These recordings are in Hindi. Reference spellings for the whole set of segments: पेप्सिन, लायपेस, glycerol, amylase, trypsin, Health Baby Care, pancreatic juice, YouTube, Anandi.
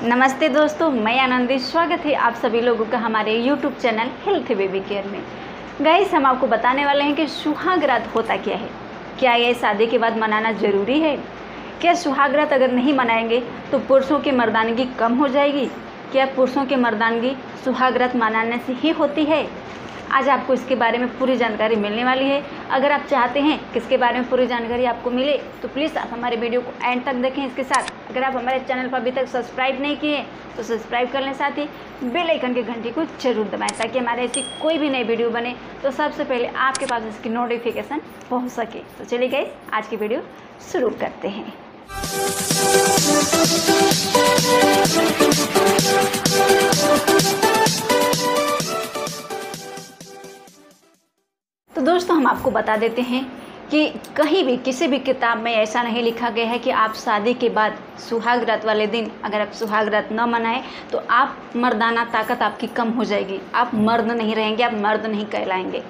नमस्ते दोस्तों, मैं आनंदी। स्वागत है आप सभी लोगों का हमारे YouTube channel health baby care में। गाइस, हम आपको बताने वाले हैं कि सुहाग रात होता क्या है, क्या यह शादी के बाद मनाना ज़रूरी है, क्या सुहाग रात अगर नहीं मनाएंगे तो पुरुषों की मर्दानगी कम हो जाएगी, क्या पुरुषों की मर्दानगी सुहाग रात मनाने से ही होती है। आज आपको इसके बारे में पूरी जानकारी मिलने वाली है। अगर आप चाहते हैं कि इसके बारे में पूरी जानकारी आपको मिले तो प्लीज़ आप हमारे वीडियो को एंड तक देखें। इसके साथ अगर आप हमारे चैनल पर अभी तक सब्सक्राइब नहीं किए हैं तो सब्सक्राइब कर लें, साथ ही बेल आइकन की घंटी को जरूर दबाएं ताकि हमारे ऐसी कोई भी नई वीडियो बने तो सबसे पहले आपके पास इसकी नोटिफिकेशन पहुँच सके। तो चलिए गाइस, आज की वीडियो शुरू करते हैं। तो दोस्तों, हम आपको बता देते हैं कि कहीं भी किसी भी किताब में ऐसा नहीं लिखा गया है कि आप शादी के बाद सुहाग रात वाले दिन अगर आप सुहाग रात न मनाएं तो आप मर्दाना ताकत आपकी कम हो जाएगी, आप मर्द नहीं रहेंगे, आप मर्द नहीं कहलाएंगे।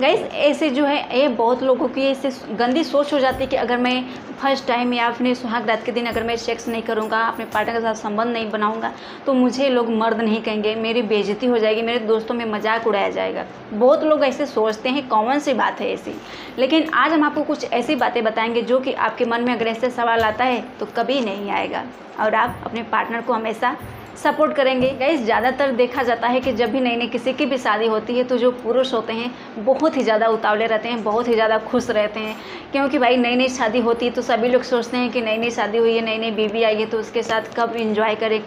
गाइस, ऐसे जो है ये बहुत लोगों की ऐसे गंदी सोच हो जाती है कि अगर मैं फर्स्ट टाइम या अपने सुहाग रात के दिन अगर मैं सेक्स नहीं करूँगा, अपने पार्टनर के साथ संबंध नहीं बनाऊँगा तो मुझे लोग मर्द नहीं कहेंगे, मेरी बेइज्जती हो जाएगी, मेरे दोस्तों में मजाक उड़ाया जाएगा। बहुत लोग ऐसे सोचते हैं, कॉमन सी बात है ऐसी। लेकिन आज हम आपको कुछ ऐसी बातें बताएंगे जो कि आपके मन में अगर ऐसे सवाल आता है तो कभी नहीं आएगा और आप अपने पार्टनर को हमेशा सपोर्ट करेंगे। गाइस, ज़्यादातर देखा जाता है कि जब भी नई नई किसी की भी शादी होती है तो जो पुरुष होते हैं बहुत ही ज़्यादा उतावले रहते हैं, बहुत ही ज़्यादा खुश रहते हैं, क्योंकि भाई नई नई शादी होती है तो सभी लोग सोचते हैं कि नई नई शादी हुई है, नई नई बीवी आई है तो उसके साथ कब इंजॉय करें,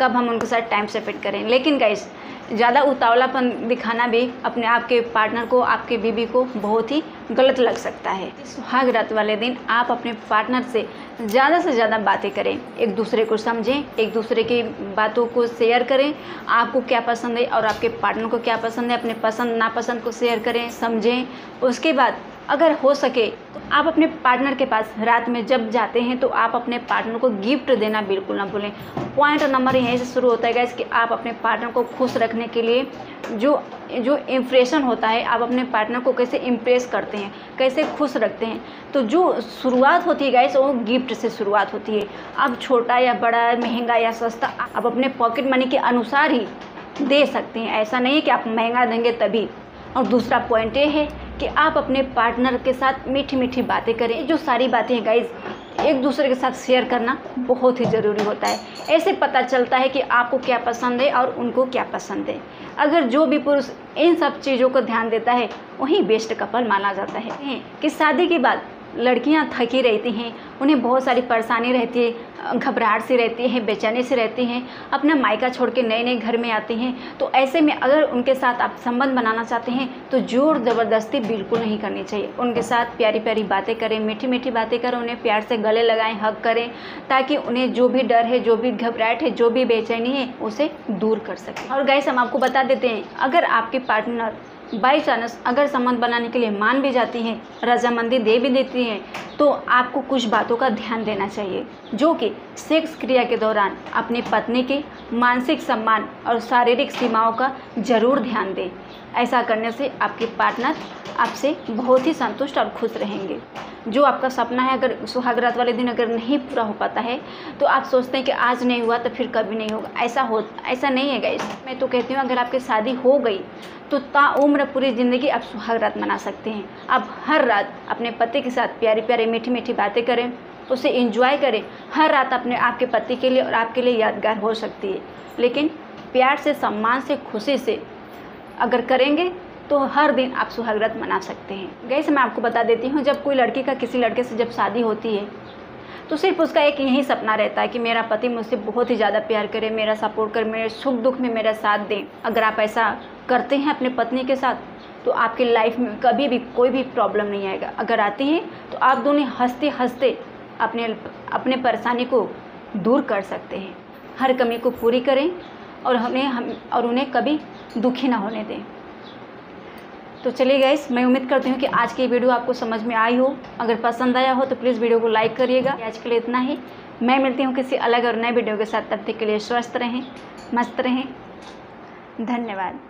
कब हम उनके साथ टाइम स्पेंड करें। लेकिन गाइस, ज़्यादा उतावलापन दिखाना भी अपने आपके पार्टनर को, आपके बीवी को बहुत ही गलत लग सकता है। सुहाग रात वाले दिन आप अपने पार्टनर से ज़्यादा बातें करें, एक दूसरे को समझें, एक दूसरे की बातों को शेयर करें। आपको क्या पसंद है और आपके पार्टनर को क्या पसंद है, अपने पसंद नापसंद को शेयर करें, समझें। उसके बाद अगर हो सके तो आप अपने पार्टनर के पास रात में जब जाते हैं तो आप अपने पार्टनर को गिफ्ट देना बिल्कुल ना भूलें। पॉइंट नंबर यहीं से शुरू होता है गाइस कि आप अपने पार्टनर को खुश रखने के लिए जो इम्प्रेशन होता है, आप अपने पार्टनर को कैसे इम्प्रेस करते हैं, कैसे खुश रखते हैं। तो जो शुरुआत होती है गाइस वो गिफ्ट से शुरुआत होती है। आप छोटा या बड़ा, महंगा या सस्ता, आप अपने पॉकेट मनी के अनुसार ही दे सकते हैं। ऐसा नहीं है कि आप महंगा देंगे तभी। और दूसरा पॉइंट ये है कि आप अपने पार्टनर के साथ मीठी मीठी बातें करें। जो सारी बातें गाइस एक दूसरे के साथ शेयर करना बहुत ही ज़रूरी होता है। ऐसे पता चलता है कि आपको क्या पसंद है और उनको क्या पसंद है। अगर जो भी पुरुष इन सब चीज़ों को ध्यान देता है वही बेस्ट कपल माना जाता है। कि शादी के बाद लड़कियां थकी रहती हैं, उन्हें बहुत सारी परेशानी रहती है, घबराहट सी रहती है, बेचैनी सी रहती हैं, अपना मायका छोड़ के नए नए घर में आती हैं। तो ऐसे में अगर उनके साथ आप संबंध बनाना चाहते हैं तो जोर ज़बरदस्ती बिल्कुल नहीं करनी चाहिए। उनके साथ प्यारी प्यारी बातें करें, मीठी मीठी बातें करें, उन्हें प्यार से गले लगाएं, हग करें, ताकि उन्हें जो भी डर है, जो भी घबराहट है, जो भी बेचैनी है उसे दूर कर सकें। और गाइस, हम आपको बता देते हैं, अगर आपके पार्टनर बाई चांस अगर संबंध बनाने के लिए मान भी जाती हैं, रजामंदी दे भी देती हैं, तो आपको कुछ बातों का ध्यान देना चाहिए जो कि सेक्स क्रिया के दौरान अपनी पत्नी के मानसिक सम्मान और शारीरिक सीमाओं का जरूर ध्यान दें। ऐसा करने से आपके पार्टनर आपसे बहुत ही संतुष्ट और खुश रहेंगे। जो आपका सपना है अगर सुहाग रात वाले दिन अगर नहीं पूरा हो पाता है तो आप सोचते हैं कि आज नहीं हुआ तो फिर कभी नहीं होगा, ऐसा नहीं है गाइस। मैं तो कहती हूँ अगर आपकी शादी हो गई तो ताउम्र पूरी ज़िंदगी आप सुहाग रात मना सकते हैं। आप हर रात अपने पति के साथ प्यारी प्यारी मीठी मीठी बातें करें, उसे इंजॉय करें। हर रात अपने आपके पति के लिए और आपके लिए यादगार हो सकती है। लेकिन प्यार से, सम्मान से, खुशी से अगर करेंगे तो हर दिन आप सुहाग रात मना सकते हैं। गाइस, मैं आपको बता देती हूँ, जब कोई लड़की का किसी लड़के से जब शादी होती है तो सिर्फ उसका एक यही सपना रहता है कि मेरा पति मुझसे बहुत ही ज़्यादा प्यार करे, मेरा सपोर्ट करे, मेरे सुख दुख में मेरा साथ दे। अगर आप ऐसा करते हैं अपने पत्नी के साथ तो आपकी लाइफ में कभी भी कोई भी प्रॉब्लम नहीं आएगा। अगर आती है तो आप दोनों हंसते हंसते अपने परेशानी को दूर कर सकते हैं। हर कमी को पूरी करें और उन्हें कभी दुखी ना होने दें। तो चलिए गाइस, मैं उम्मीद करती हूँ कि आज की वीडियो आपको समझ में आई हो। अगर पसंद आया हो तो प्लीज़ वीडियो को लाइक करिएगा। आज के लिए इतना ही। मैं मिलती हूँ किसी अलग और नए वीडियो के साथ। तब तक के लिए स्वस्थ रहें, मस्त रहें। धन्यवाद।